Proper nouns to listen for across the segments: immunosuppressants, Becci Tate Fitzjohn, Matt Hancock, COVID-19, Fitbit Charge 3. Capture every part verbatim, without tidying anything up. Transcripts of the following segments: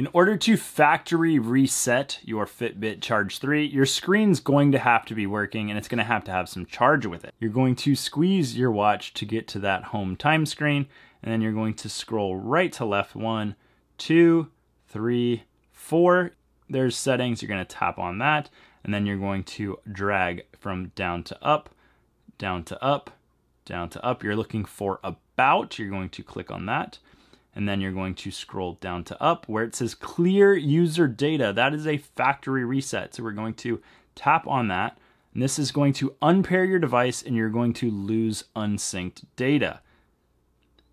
In order to factory reset your Fitbit Charge three, your screen's going to have to be working and it's gonna have to have some charge with it. You're going to squeeze your watch to get to that home time screen, and then you're going to scroll right to left, one, two, three, four. There's settings, you're gonna tap on that, and then you're going to drag from down to up, down to up, down to up. You're looking for about, you're going to click on that. And then you're going to scroll down to up where it says clear user data. That is a factory reset. So we're going to tap on that. And this is going to unpair your device and you're going to lose unsynced data.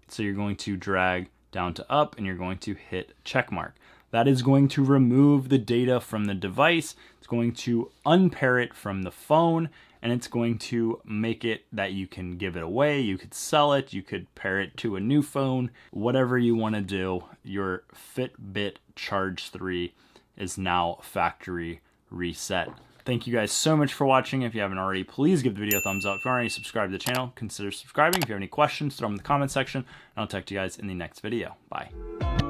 So you're going to drag down to up and you're going to hit check mark. That is going to remove the data from the device. It's going to unpair it from the phone, and it's going to make it that you can give it away, you could sell it, you could pair it to a new phone, whatever you want to do. Your Fitbit Charge three is now factory reset. Thank you guys so much for watching. If you haven't already, please give the video a thumbs up. If you aren't already subscribed to the channel, consider subscribing. If you have any questions, throw them in the comment section, and I'll talk to you guys in the next video. Bye.